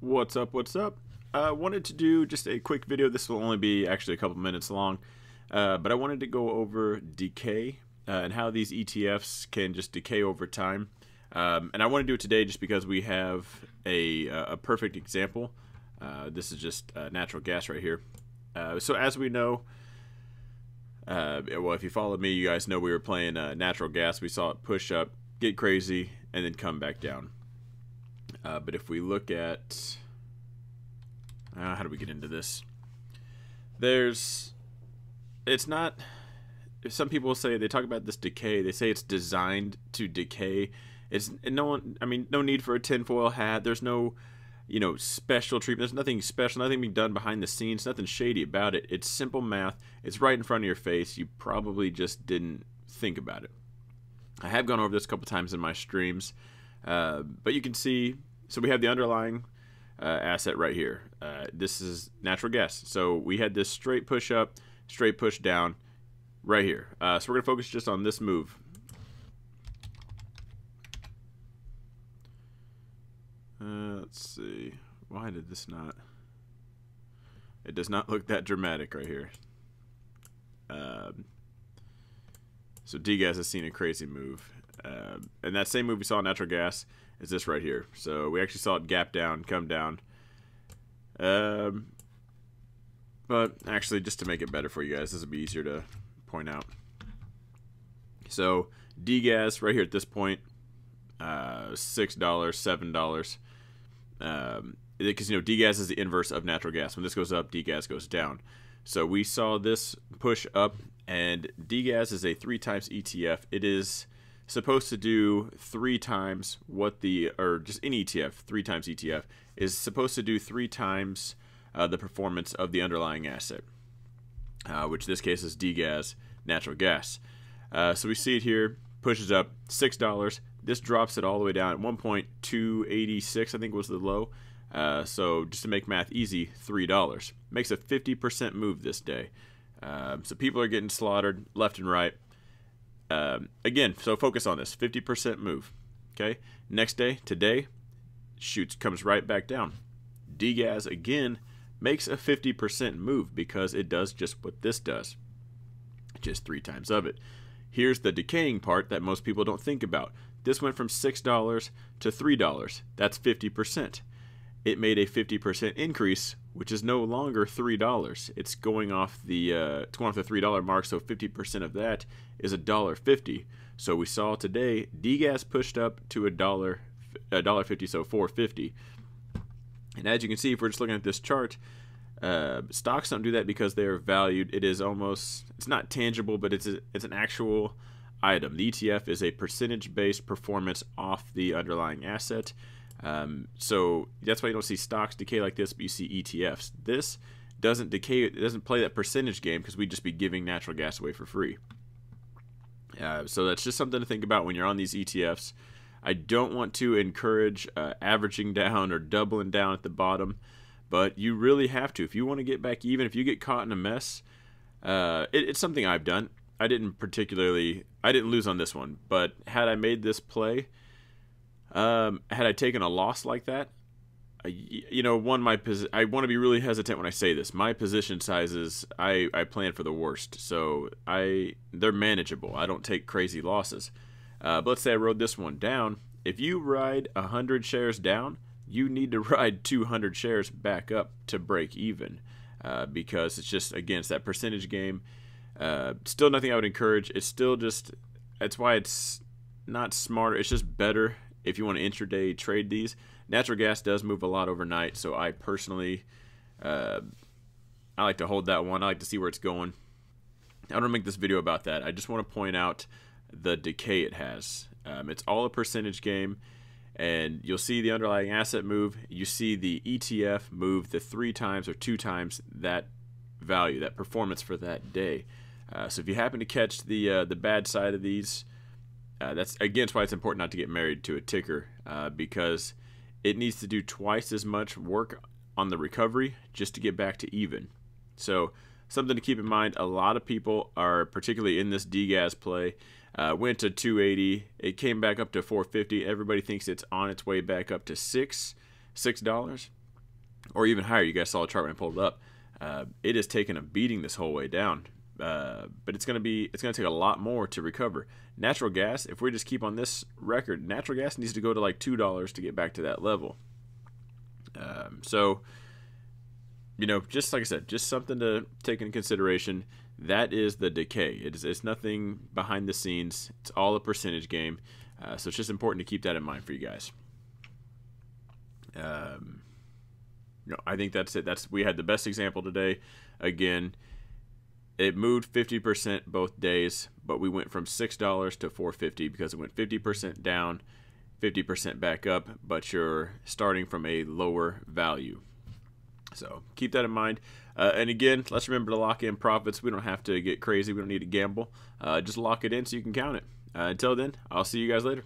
What's up? Wanted to do just a quick video. This will only be actually a couple minutes long, but I wanted to go over decay and how these ETFs can just decay over time. And I want to do it today just because we have a perfect example. This is just natural gas right here. So as we know, well, if you followed me, you guys know we were playing natural gas. We saw it push up, get crazy, and then come back down. But if we look at, how do we get into this? It's not, some people say, they talk about this decay, they say it's designed to decay. No need for a tinfoil hat. There's no, special treatment. There's nothing special, nothing being done behind the scenes, nothing shady about it. It's simple math. It's right in front of your face. You probably just didn't think about it. I have gone over this a couple times in my streams. But you can see, so we have the underlying asset right here. This is natural gas. So we had this straight push up, straight push down right here. So we're going to focus just on this move. Let's see. Why did this not? It does not look that dramatic right here. So DGAS has seen a crazy move. And that same move we saw in natural gas is this right here. So we actually saw it gap down, come down. But actually, just to make it better for you guys, this would be easier to point out. So DGAS right here at this point, $6, $7. Because DGAS is the inverse of natural gas. When this goes up, DGAS goes down. So we saw this push up, and DGAS is a 3x ETF. It is supposed to do 3 times what the, or just any ETF, 3x ETF, is supposed to do 3 times the performance of the underlying asset, which in this case is DGAS, natural gas. So we see it here, pushes up $6. This drops it all the way down at 1.286, I think was the low. So just to make math easy, $3. Makes a 50% move this day. So people are getting slaughtered left and right. Again, so focus on this 50% move. Okay, next day, today, shoots, comes right back down. DGAS again makes a 50% move because it does just what this does, just 3 times of it. Here's the decaying part that most people don't think about. This went from $6 to $3. That's 50%. It made a 50% increase, which is no longer $3. It's going off the $3 mark, so 50% of that is $1.50. So we saw today DGAS pushed up to $1.50, so $4.50. And as you can see, if we're just looking at this chart, stocks don't do that because they are valued. It is almost, it's not tangible, but it's an actual item. The ETF is a percentage-based performance off the underlying asset. So that's why you don't see stocks decay like this, but you see ETFs. This doesn't decay, it doesn't play that percentage game because we'd just be giving natural gas away for free. So that's just something to think about when you're on these ETFs. I don't want to encourage averaging down or doubling down at the bottom, but you really have to. If you want to get back even, if you get caught in a mess, it's something I've done. I didn't lose on this one, but had I made this play, had I taken a loss like that, I want to be really hesitant when I say this. My position sizes, I plan for the worst, so they're manageable. I don't take crazy losses. But let's say I rode this one down. If you ride 100 shares down, you need to ride 200 shares back up to break even, because it's just, again, it's that percentage game. Still nothing I would encourage. It's still just, that's why it's not smarter. It's just better if you want to intraday trade these. Natural gas does move a lot overnight, so I personally, I like to hold that one. I like to see where it's going. I don't want to make this video about that. I just want to point out the decay it has. It's all a percentage game, and you'll see the underlying asset move. You see the ETF move the 3 times or 2 times that value, that performance for that day. So if you happen to catch the bad side of these, that's again why it's important not to get married to a ticker, because it needs to do twice as much work on the recovery just to get back to even. So something to keep in mind, a lot of people are, particularly in this DGAS play, went to 280, it came back up to 450, everybody thinks it's on its way back up to $6. or even higher. You guys saw the chart when I pulled it up. It has taken a beating this whole way down, but it's gonna take a lot more to recover. Natural gas, if we just keep on this record, natural gas needs to go to like $2 to get back to that level. So, you know, just like I said, just something to take into consideration. That is the decay. It's nothing behind the scenes. It's all a percentage game. So it's just important to keep that in mind for you guys. You know, I think that's it. We had the best example today. Again, it moved 50% both days, but we went from $6 to $4.50 because it went 50% down, 50% back up, but you're starting from a lower value. So keep that in mind. And again, let's remember to lock in profits. We don't have to get crazy. We don't need to gamble. Just lock it in so you can count it. Until then, I'll see you guys later.